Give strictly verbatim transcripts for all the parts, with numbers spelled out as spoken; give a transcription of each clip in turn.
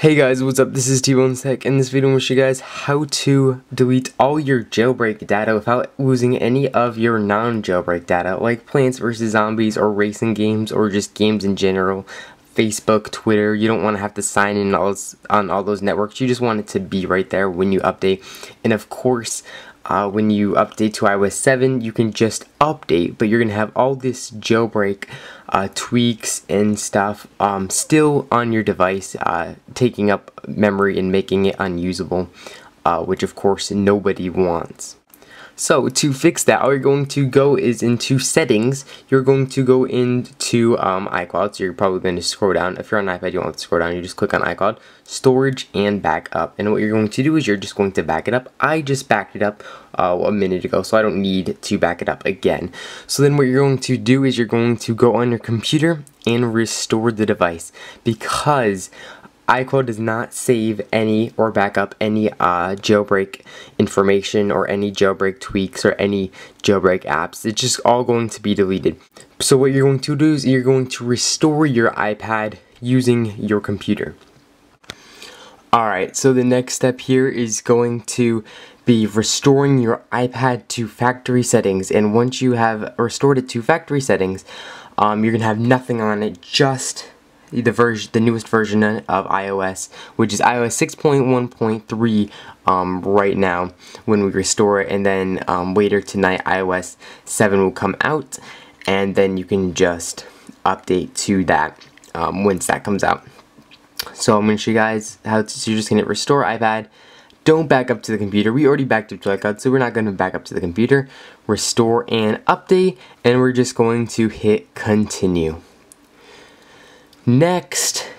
Hey guys, what's up? This is T Bone Tech. In this video, I'm going to show you guys how to delete all your jailbreak data without losing any of your non-jailbreak data, like Plants versus. Zombies or racing games or just games in general. Facebook, Twitter, you don't want to have to sign in all on all those networks. You just want it to be right there when you update. And of course, uh, when you update to i O S seven, you can just update, but you're going to have all this jailbreak Uh, tweaks and stuff um, still on your device, uh, taking up memory and making it unusable, uh, which of course nobody wants. So to fix that, all you're going to go is into settings. You're going to go into um, iCloud, so you're probably going to scroll down. If you're on an iPad, you don't have to scroll down, you just click on iCloud, storage, and backup. And what you're going to do is you're just going to back it up. I just backed it up uh, a minute ago, so I don't need to back it up again. So then what you're going to do is you're going to go on your computer and restore the device, because iCloud does not save any or back up any uh, jailbreak information or any jailbreak tweaks or any jailbreak apps. It's just all going to be deleted. So what you're going to do is you're going to restore your iPad using your computer. Alright, so the next step here is going to be restoring your iPad to factory settings, and once you have restored it to factory settings, um, you're going to have nothing on it, just the version, the newest version of iOS, which is i O S six point one point three um, right now when we restore it, and then um, later tonight i O S seven will come out, and then you can just update to that um, once that comes out. So I'm going to show you guys how to, so you're just going to restore iPad, don't back up to the computer. We already backed up to iCloud, so we're not going to back up to the computer. Restore and update, and we're just going to hit continue. Next,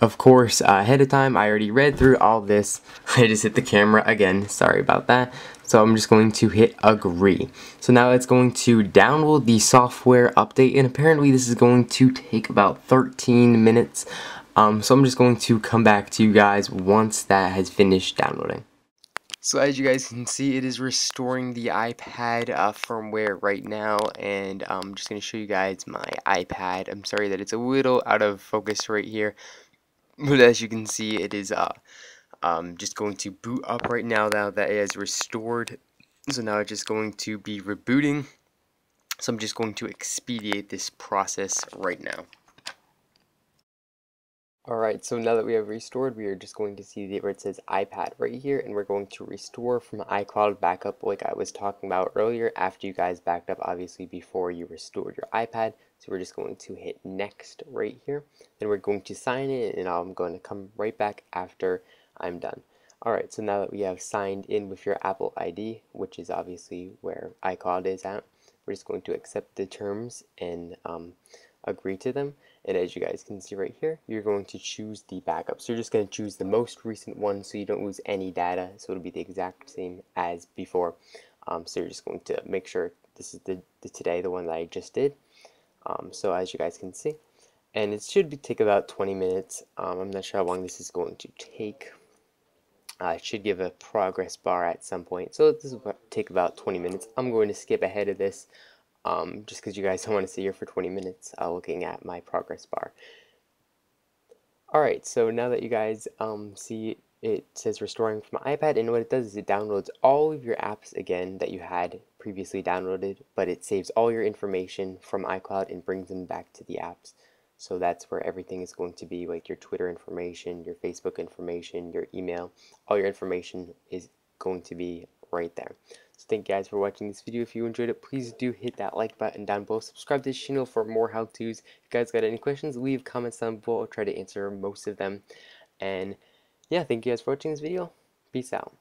of course, uh, ahead of time, I already read through all this. I just hit the camera again, sorry about that. So I'm just going to hit agree. So now it's going to download the software update, and apparently this is going to take about thirteen minutes. Um, so I'm just going to come back to you guys once that has finished downloading. So as you guys can see, it is restoring the iPad uh, firmware right now, and I'm um, just going to show you guys my iPad. I'm sorry that it's a little out of focus right here, but as you can see, it is uh, um, just going to boot up right now, now that it has restored. So now it's just going to be rebooting, so I'm just going to expedite this process right now. Alright, so now that we have restored, we are just going to see where it says iPad right here, and we're going to restore from iCloud backup like I was talking about earlier, after you guys backed up, obviously, before you restored your iPad. So we're just going to hit next right here, then we're going to sign in, and I'm going to come right back after I'm done. Alright, so now that we have signed in with your Apple I D, which is obviously where iCloud is at, we're just going to accept the terms and um, agree to them. And as you guys can see right here, you're going to choose the backup. So you're just going to choose the most recent one so you don't lose any data. So it'll be the exact same as before. Um, so you're just going to make sure this is the, the today, the one that I just did. Um, so as you guys can see, and it should be, take about twenty minutes. Um, I'm not sure how long this is going to take. Uh, it should give a progress bar at some point. So this will take about twenty minutes. I'm going to skip ahead of this. Um, just because you guys don't want to sit here for twenty minutes uh, looking at my progress bar. Alright, so now that you guys um, see it says restoring from iPad, and what it does is it downloads all of your apps again that you had previously downloaded, but it saves all your information from iCloud and brings them back to the apps. So that's where everything is going to be, like your Twitter information, your Facebook information, your email, all your information is going to be right there. So thank you guys for watching this video. If you enjoyed it, please do hit that like button down below. Subscribe to this channel for more how-tos. If you guys got any questions, leave comments down below. I'll try to answer most of them. And yeah, thank you guys for watching this video. Peace out.